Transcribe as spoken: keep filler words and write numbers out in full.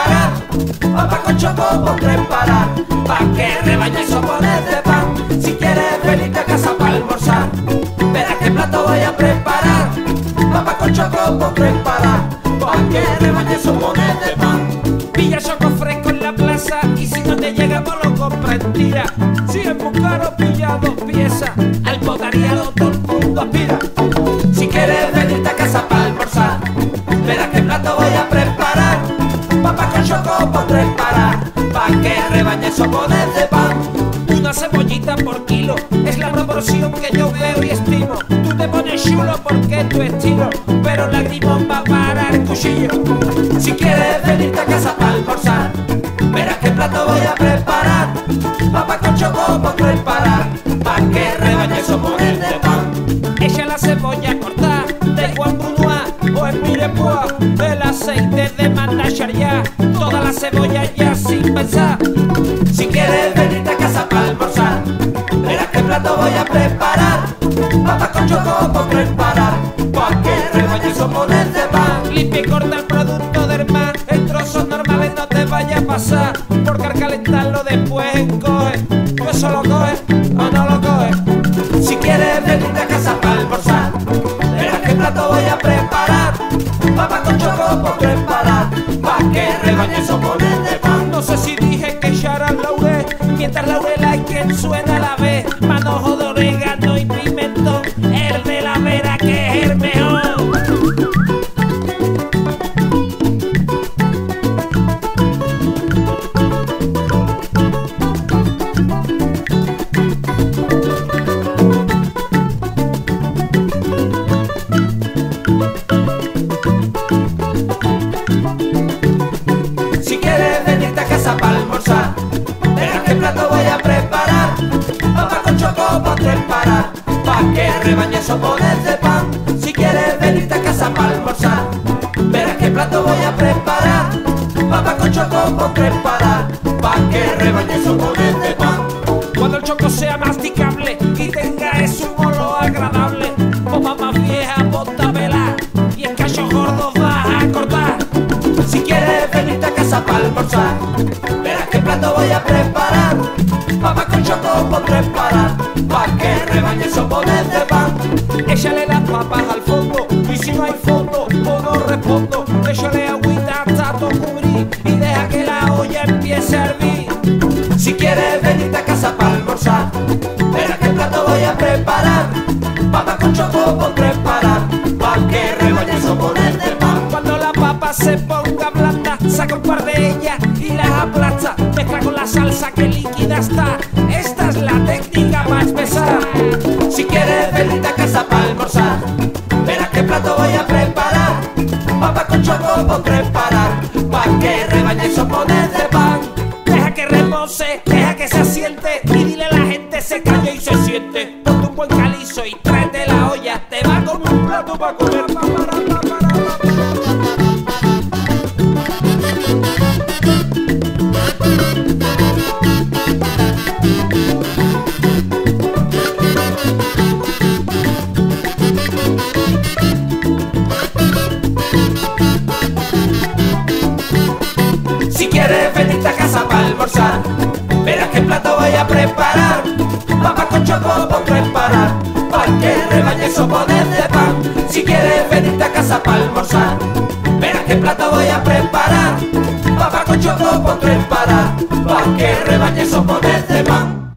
pagar, papá con Choco pondré en parar, pa' que rebañe sopones de pan. Si quieres venirte a casa para almorzar, verás qué plato voy a preparar, papá con Choco pondré en parar, pa' que rebañe sopones de pan. Pilla Choco fresco en la plaza y si no te llega vos lo compras en tira. Si es muy caro pilla dos piezas, al botariado todo el mundo aspira. Si quieres venirte a casa para almorzar, verás qué plato voy a preparar, papá con Choco pondré en parar, pa' que rebañe sopones de pan. Una cebollita por kilo es la proporción que yo veo y estimo. Tú te pones chulo porque es tu estilo, pero la lagrimón va para el cuchillo. Si quieres venirte a casa para almorzar, verás qué plato voy a preparar, papá con Choco pondré en parar, pa' que rebañe sopones de pan. Echa la cebolla cortada de Juan Brunois o en Mirepoix, el aceite de Mandacharia, toda la cebolla ya sin pensar. Si quieres venirte a casa para almorzar, verás qué plato voy a preparar, papá con Choco pondré en parar, pa' que rebañe sopones de pan. Limpia y corta el producto del mar en trozos normales, no te vaya a pasar, porque al calentarlo después encoge. Eso lo coge o no lo coge. Si quieres venirte a casa para almorzar, verás qué plato voy a preparar, papá con Choco pondré en parar, pa' que rebañe sopones de pan. No sé si dije que echarán laurel, mientras laurel hay quien suena a la vez, manojo de orégano y pimentón, el de la vera que es el mejor. Si quieres venirte a casa para almorzar, verás qué plato voy a preparar, papá con Choco pondré en parar, pa' que rebañe sopones de pan. Si quieres venirte a casa para almorzar, verás qué plato voy a preparar, papá con Choco pondré en parar, pa' que rebañe sopones de pan. Cuando el Choco sea masticable y tenga ese olor agradable, popa más vieja, bota vela y el cacho gordo vas a cortar. Si quieres venirte a casa para almorzar, verás qué plato voy a preparar, papá con Choco pondré en parar, pa' que rebañe sopones de pan. Échale las papas al fondo y si no hay fondo o no respondo, échale agüita hasta todo cubrir y deja que la olla empiece a hervir. Si quieres venirte a casa para almorzar, verás qué plato voy a preparar, papá con Choco pondré en parar, pa' que rebañe sopones de pan. Cuando la papa se ponga blanda, saca un par de ellas y las aplasta, mezcla con la salsa que líquida está. Esta es la técnica más pesada. Si quieres venirte a casa para almorzar, verás qué plato voy a preparar, papá con Choco pondré en parar, pa' que rebañe sopones de pan. Deja que repose, deja que se asiente y dile a la gente se calla y se siente. Ponte un buen calizo y trae de la olla, te va con un plato pa' comer. Si quieres venirte a casa para almorzar, verás qué plato voy a preparar, papá con Choco pondré en parar, pa' que rebañe sopones de pan. Si quieres venirte a casa para almorzar, verás qué plato voy a preparar, papá con Choco pondré en parar, pa' que rebañe sopones de pan.